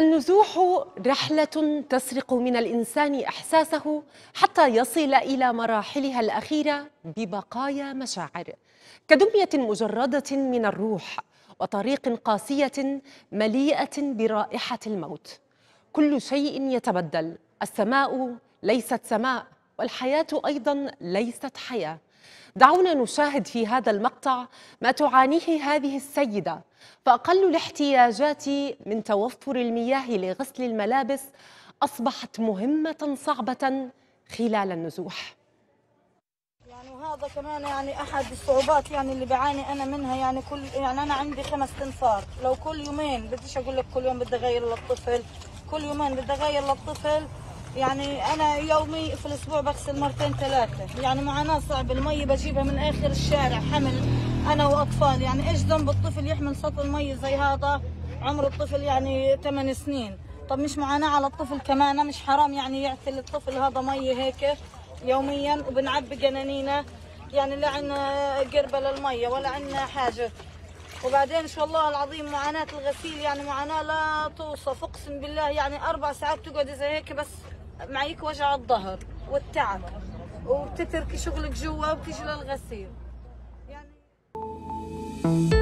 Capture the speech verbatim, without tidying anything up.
النزوح رحلة تسرق من الإنسان إحساسه حتى يصل إلى مراحلها الأخيرة ببقايا مشاعر، كدمية مجردة من الروح وطريق قاسية مليئة برائحة الموت. كل شيء يتبدل، السماء ليست سماء والحياة أيضا ليست حياة. دعونا نشاهد في هذا المقطع ما تعانيه هذه السيدة، فأقل الاحتياجات من توفر المياه لغسل الملابس أصبحت مهمة صعبة خلال النزوح. يعني وهذا كمان يعني أحد الصعوبات يعني اللي بعاني أنا منها، يعني كل يعني أنا عندي خمس تنفار، لو كل يومين بديش أقول لك كل يوم بدي أغير للطفل، كل يومين بدي أغير للطفل. يعني أنا يومي في الأسبوع بغسل مرتين ثلاثة، يعني معاناة صعبة. المي بجيبها من آخر الشارع حمل أنا وأطفال، يعني إيش ذنب الطفل يحمل سطل مي زي هذا؟ عمر الطفل يعني ثمان سنين، طب مش معاناة على الطفل كمان؟ مش حرام يعني يعتل الطفل هذا مي هيك يوميا؟ وبنعبي جنانينا، يعني لا عنا قربة للمية ولا عنا حاجة. وبعدين ان شاء الله العظيم معاناة الغسيل يعني معاناة لا توصف، أقسم بالله. يعني أربع ساعات تقعدي زي هيك بس معيك وجع الظهر والتعب، وبتتركي شغلك جوا وبتيجي للغسيل يعني